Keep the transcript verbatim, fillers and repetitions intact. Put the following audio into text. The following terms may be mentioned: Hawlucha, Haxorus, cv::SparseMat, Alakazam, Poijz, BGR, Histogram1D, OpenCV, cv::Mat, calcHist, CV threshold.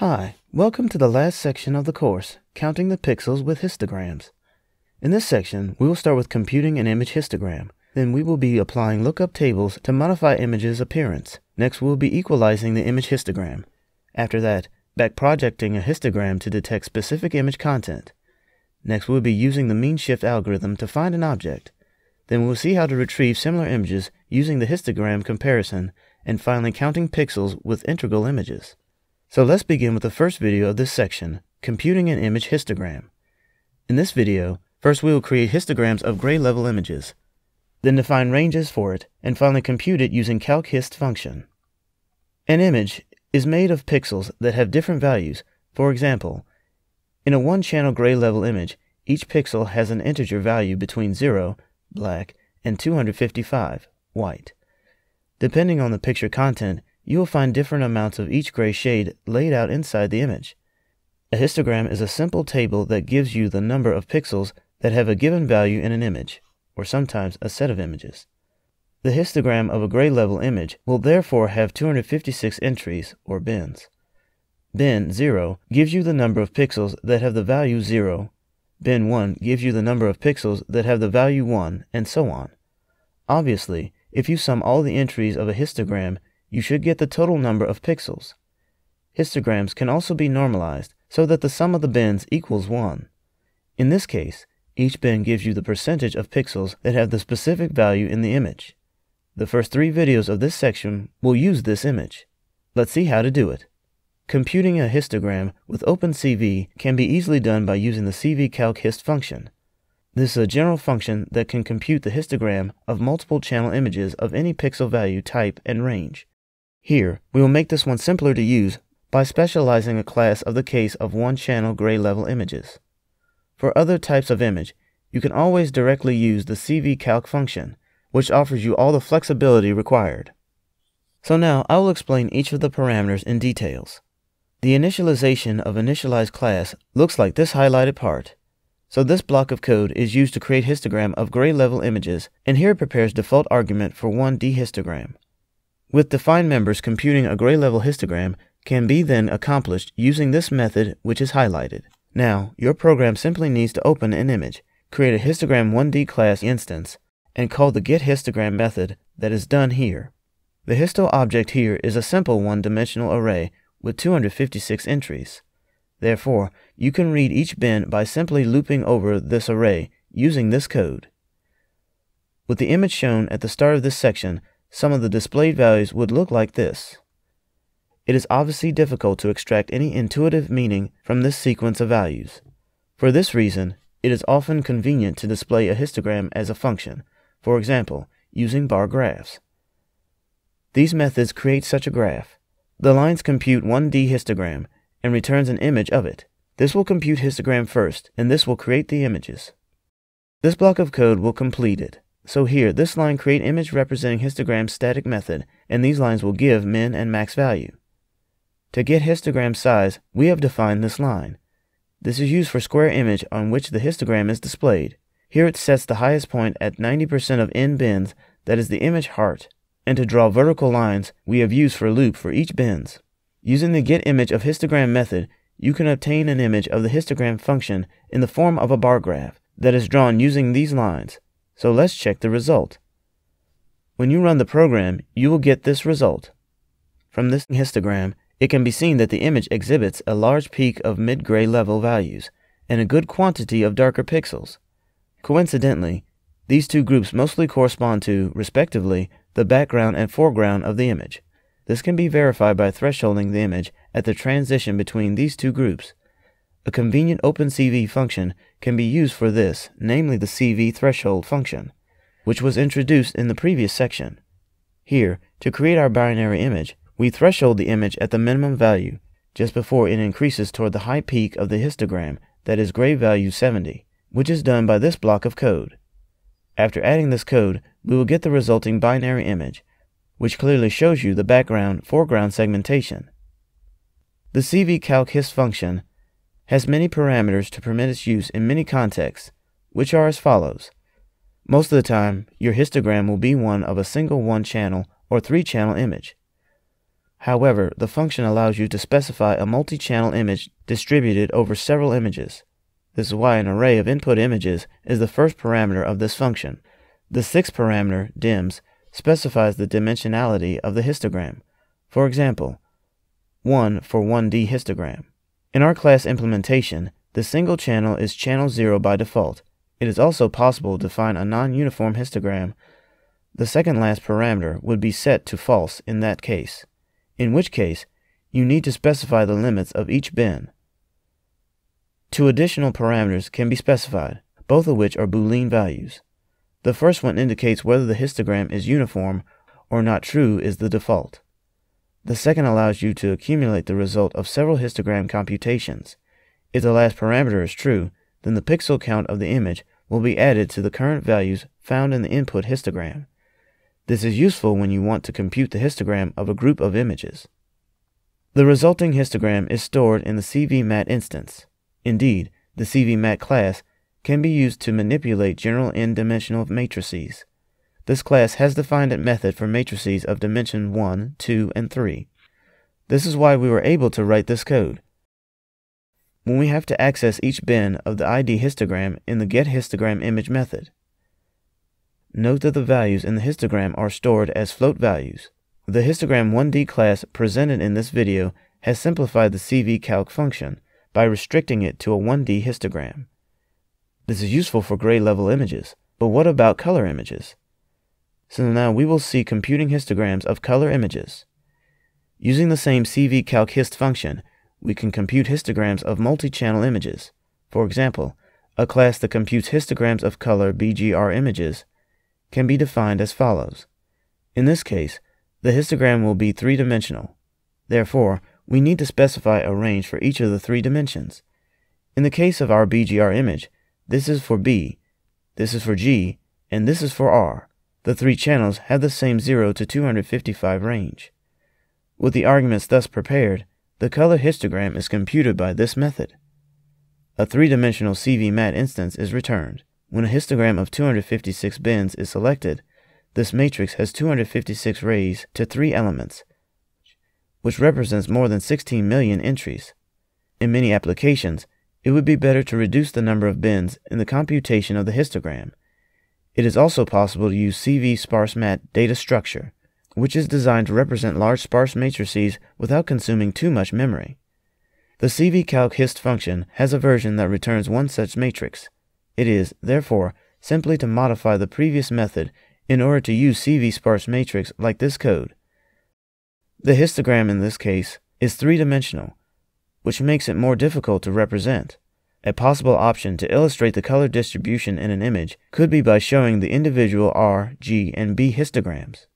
Hi, welcome to the last section of the course, Counting the Pixels with Histograms. In this section, we will start with computing an image histogram. Then we will be applying lookup tables to modify image's appearance. Next, we will be equalizing the image histogram. After that, backprojecting a histogram to detect specific image content. Next, we will be using the mean shift algorithm to find an object. Then we will see how to retrieve similar images using the histogram comparison, and finally counting pixels with integral images. So let's begin with the first video of this section, Computing an Image Histogram. In this video, first we will create histograms of gray level images, then define ranges for it, and finally compute it using calc hist function. An image is made of pixels that have different values. For example, in a one-channel gray level image, each pixel has an integer value between zero, black, and two hundred fifty-five, white. Depending on the picture content, you will find different amounts of each gray shade laid out inside the image. A histogram is a simple table that gives you the number of pixels that have a given value in an image, or sometimes a set of images. The histogram of a gray level image will therefore have two hundred fifty-six entries, or bins. Bin zero gives you the number of pixels that have the value zero. Bin one gives you the number of pixels that have the value one, and so on. Obviously, if you sum all the entries of a histogram, you should get the total number of pixels. Histograms can also be normalized so that the sum of the bins equals one. In this case, each bin gives you the percentage of pixels that have the specific value in the image. The first three videos of this section will use this image. Let's see how to do it. Computing a histogram with Open C V can be easily done by using the C V calc Hist function. This is a general function that can compute the histogram of multiple channel images of any pixel value, type, and range. Here, we will make this one simpler to use by specializing a class of the case of one-channel gray level images. For other types of image, you can always directly use the C V calc function, which offers you all the flexibility required. So now, I will explain each of the parameters in details. The initialization of initialized class looks like this highlighted part. So this block of code is used to create histogram of gray level images, and here it prepares default argument for one d histogram. With defined members, computing a gray level histogram can be then accomplished using this method, which is highlighted. Now, your program simply needs to open an image, create a histogram one D class instance, and call the get histogram method that is done here. The histo object here is a simple one-dimensional array with two hundred fifty-six entries. Therefore, you can read each bin by simply looping over this array using this code. With the image shown at the start of this section, some of the displayed values would look like this. It is obviously difficult to extract any intuitive meaning from this sequence of values. For this reason, it is often convenient to display a histogram as a function, for example, using bar graphs. These methods create such a graph. The lines compute one d histogram and returns an image of it. This will compute histogram first, and this will create the images. This block of code will complete it. So here, this line create image representing histogram static method, and these lines will give min and max value. To get histogram size, we have defined this line. This is used for square image on which the histogram is displayed. Here it sets the highest point at ninety percent of n bins, that is the image heart. And to draw vertical lines, we have used for loop for each bins. Using the get image of histogram method, you can obtain an image of the histogram function in the form of a bar graph that is drawn using these lines. So let's check the result. When you run the program, you will get this result. From this histogram, it can be seen that the image exhibits a large peak of mid-gray level values and a good quantity of darker pixels. Coincidentally, these two groups mostly correspond to, respectively, the background and foreground of the image. This can be verified by thresholding the image at the transition between these two groups. A convenient Open C V function can be used for this, namely the C V threshold function, which was introduced in the previous section. Here, to create our binary image, we threshold the image at the minimum value, just before it increases toward the high peak of the histogram, that is gray value seventy, which is done by this block of code. After adding this code, we will get the resulting binary image, which clearly shows you the background-foreground segmentation. The C V calc Hist function has many parameters to permit its use in many contexts, which are as follows. Most of the time, your histogram will be one of a single one-channel or three-channel image. However, the function allows you to specify a multi-channel image distributed over several images. This is why an array of input images is the first parameter of this function. The sixth parameter, dims, specifies the dimensionality of the histogram. For example, one for one D histogram. In our class implementation, the single channel is channel zero by default. It is also possible to define a non-uniform histogram. The second last parameter would be set to false in that case, in which case you need to specify the limits of each bin. Two additional parameters can be specified, both of which are Boolean values. The first one indicates whether the histogram is uniform or not. True is the default. The second allows you to accumulate the result of several histogram computations. If the last parameter is true, then the pixel count of the image will be added to the current values found in the input histogram. This is useful when you want to compute the histogram of a group of images. The resulting histogram is stored in the cv::Mat instance. Indeed, the cv::Mat class can be used to manipulate general n-dimensional matrices. This class has defined a method for matrices of dimension one, two, and three. This is why we were able to write this code. When we have to access each bin of the I D histogram in the getHistogramImage method. Note that the values in the histogram are stored as float values. The Histogram one D class presented in this video has simplified the cv::Calc function by restricting it to a one D histogram. This is useful for gray level images, but what about color images? So now we will see computing histograms of color images. Using the same cv::CalcHist function, we can compute histograms of multi-channel images. For example, a class that computes histograms of color B G R images can be defined as follows. In this case, the histogram will be three-dimensional. Therefore, we need to specify a range for each of the three dimensions. In the case of our B G R image, this is for B, this is for G, and this is for R. The three channels have the same zero to two hundred fifty-five range. With the arguments thus prepared, the color histogram is computed by this method. A three-dimensional cv::Mat instance is returned. When a histogram of two hundred fifty-six bins is selected, this matrix has two hundred fifty-six rays to three elements, which represents more than sixteen million entries. In many applications, it would be better to reduce the number of bins in the computation of the histogram. It is also possible to use cv::SparseMat data structure, which is designed to represent large sparse matrices without consuming too much memory. The cv::CalcHist function has a version that returns one such matrix. It is, therefore, simply to modify the previous method in order to use cv::SparseMatrix like this code. The histogram in this case is three-dimensional, which makes it more difficult to represent. A possible option to illustrate the color distribution in an image could be by showing the individual R, G, and B histograms.